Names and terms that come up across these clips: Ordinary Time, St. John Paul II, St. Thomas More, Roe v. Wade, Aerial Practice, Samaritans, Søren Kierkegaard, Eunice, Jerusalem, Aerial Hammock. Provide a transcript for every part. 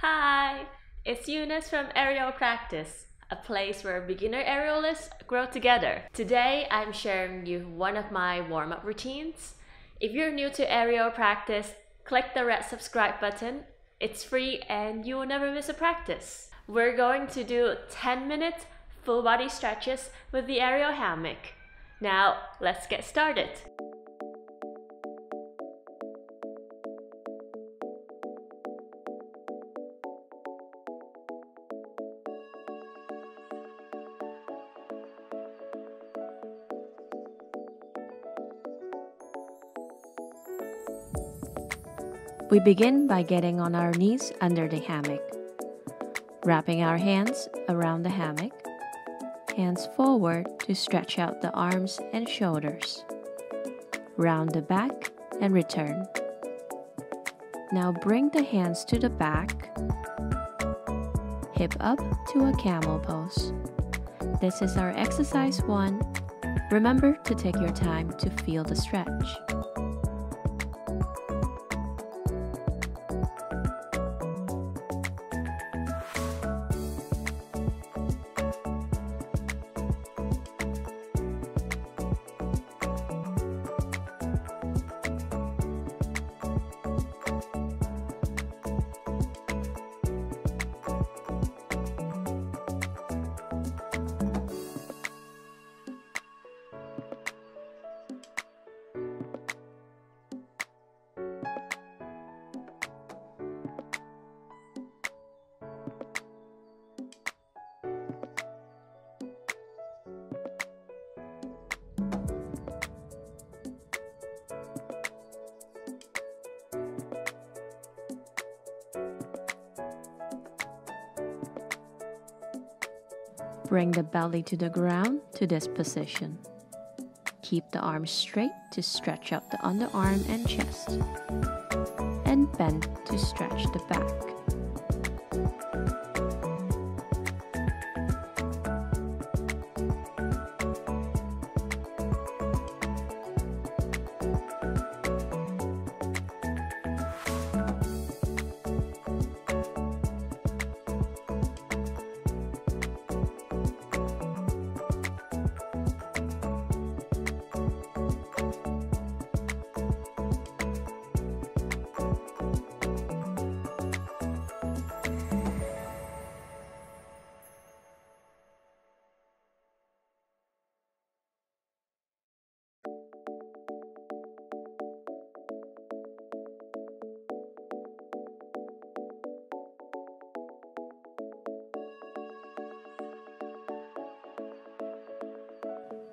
Hi, it's Eunice from Aerial Practice, a place where beginner aerialists grow together. Today I'm sharing you one of my warm-up routines. If you're new to Aerial Practice, click the red subscribe button. It's free and you will never miss a practice. We're going to do 10-minute full body stretches with the aerial hammock. Now let's get started. We begin by getting on our knees under the hammock, wrapping our hands around the hammock, hands forward to stretch out the arms and shoulders, round the back and return. Now bring the hands to the back, hip up to a camel pose. This is our exercise one. Remember to take your time to feel the stretch. Bring the belly to the ground to this position. Keep the arms straight to stretch out the underarm and chest, and bend to stretch the back.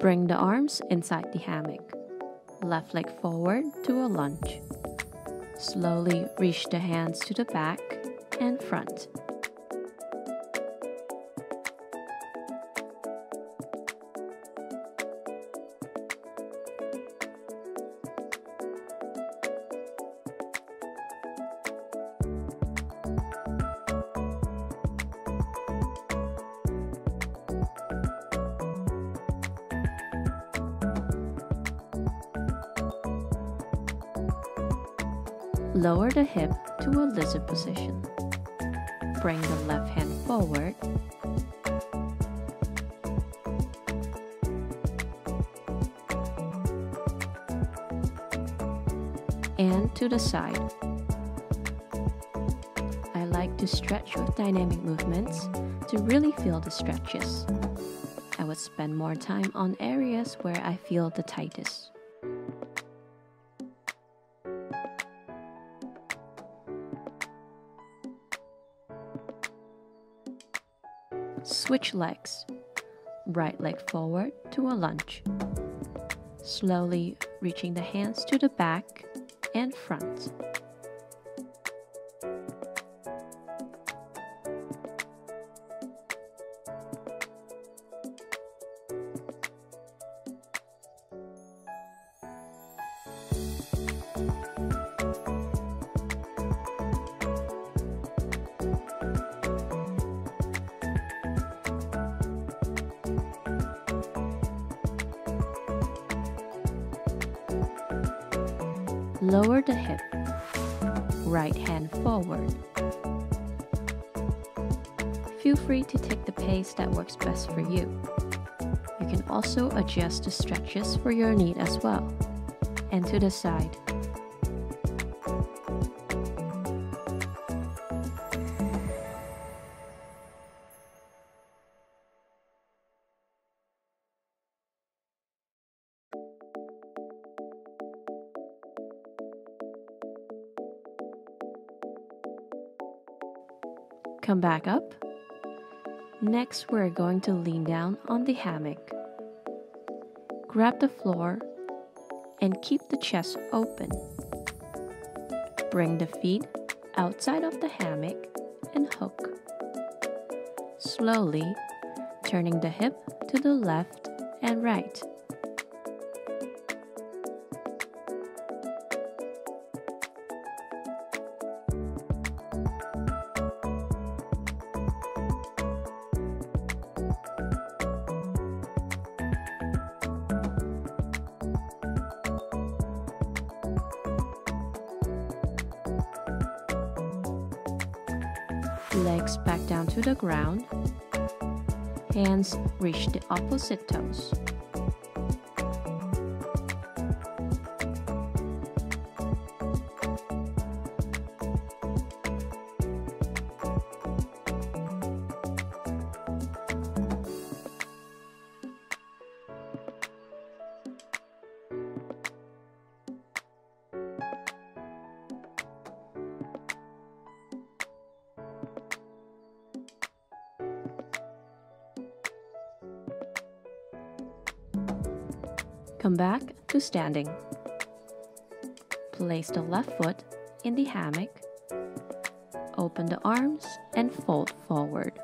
Bring the arms inside the hammock, left leg forward to a lunge. Slowly reach the hands to the back and front. Lower the hip to a lizard position. Bring the left hand forward. And to the side. I like to stretch with dynamic movements to really feel the stretches. I would spend more time on areas where I feel the tightest. Switch legs, right leg forward to a lunge, slowly reaching the hands to the back and front. Lower the hip, right hand forward, feel free to take the pace that works best for you. You can also adjust the stretches for your need as well, and to the side. Come back up. Next, we're going to lean down on the hammock. Grab the floor and keep the chest open. Bring the feet outside of the hammock and hook. Slowly turning the hip to the left and right. Legs back down to the ground. Hands reach the opposite toes. Come back to standing. Place the left foot in the hammock. Open the arms and fold forward.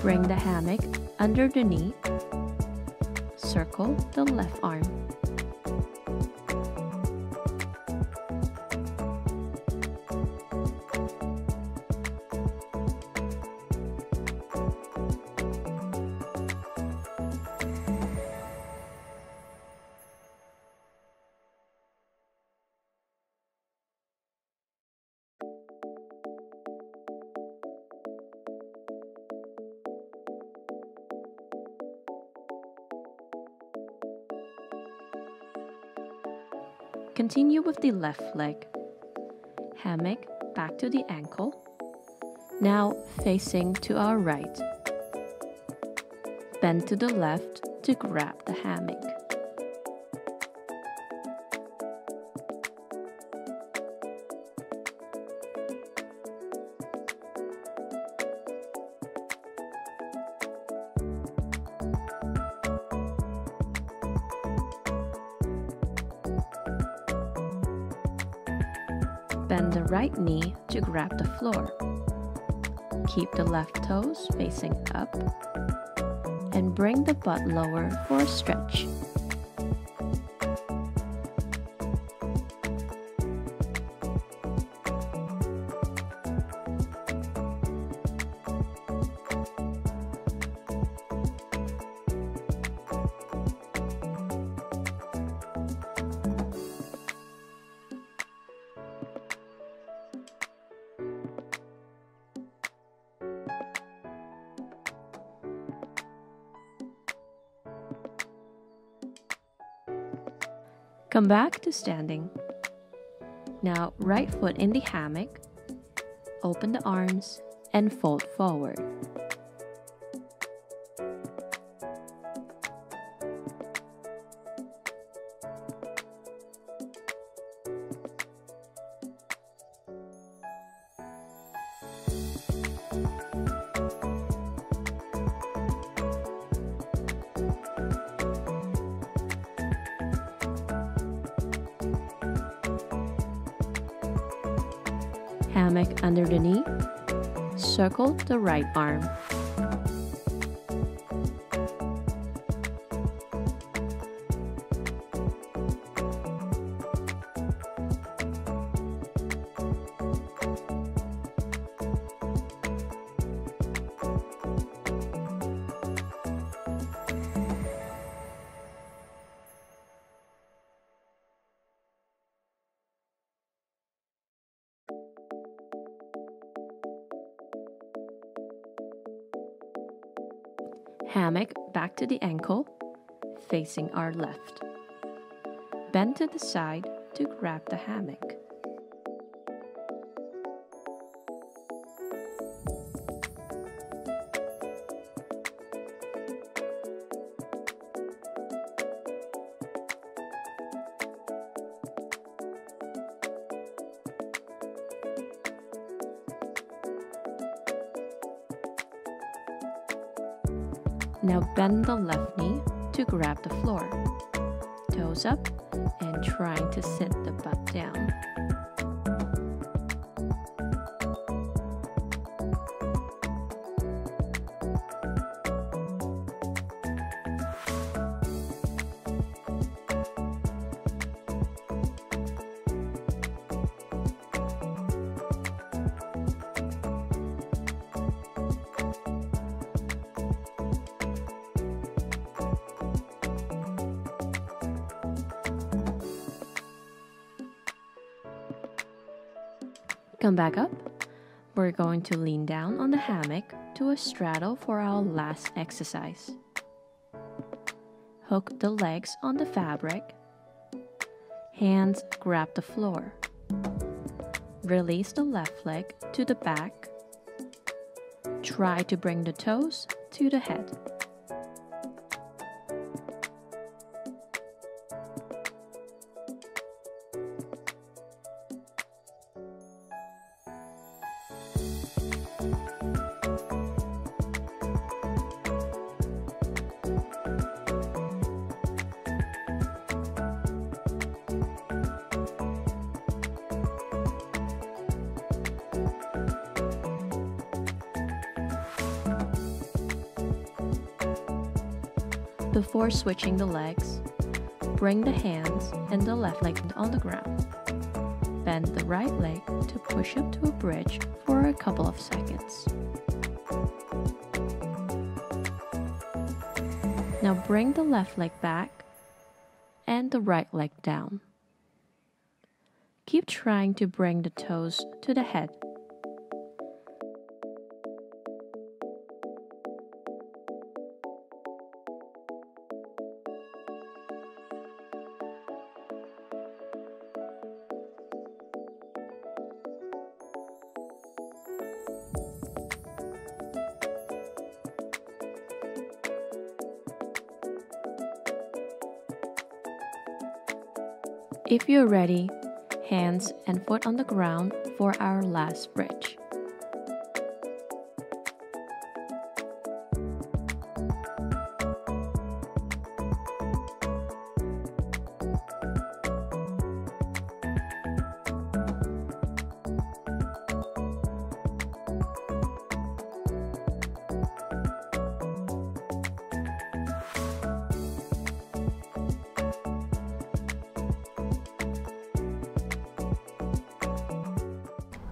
Bring the hammock under the knee. Circle the left arm. Continue with the left leg. Hammock back to the ankle. Now facing to our right. Bend to the left to grab the hammock. Bend the right knee to grab the floor. Keep the left toes facing up and bring the butt lower for a stretch. Come back to standing. Now, right foot in the hammock, open the arms and fold forward. Hammock under the knee, circle the right arm. hammock back to the ankle, facing our left. Bend to the side to grab the hammock. Now bend the left knee to grab the floor, toes up and trying to sit the butt down. Come back up. We're going to lean down on the hammock to a straddle for our last exercise. Hook the legs on the fabric. Hands grab the floor. Release the left leg to the back. Try to bring the toes to the head. Before switching the legs, bring the hands and the left leg on the ground. Bend the right leg to push up to a bridge for a couple of seconds. Now bring the left leg back and the right leg down. Keep trying to bring the toes to the head. If you're ready, hands and foot on the ground for our last bridge.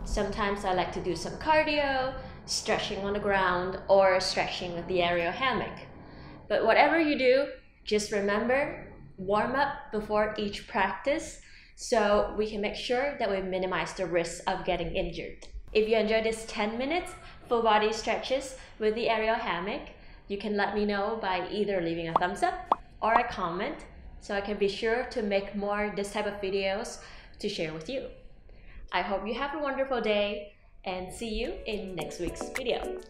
Sometimes I like to do some cardio, stretching on the ground, or stretching with the aerial hammock. But whatever you do, just remember, warm up before each practice so we can make sure that we minimize the risk of getting injured. If you enjoyed this 10 minutes full body stretches with the aerial hammock, you can let me know by either leaving a thumbs up or a comment so I can be sure to make more this type of videos to share with you. I hope you have a wonderful day and see you in next week's video.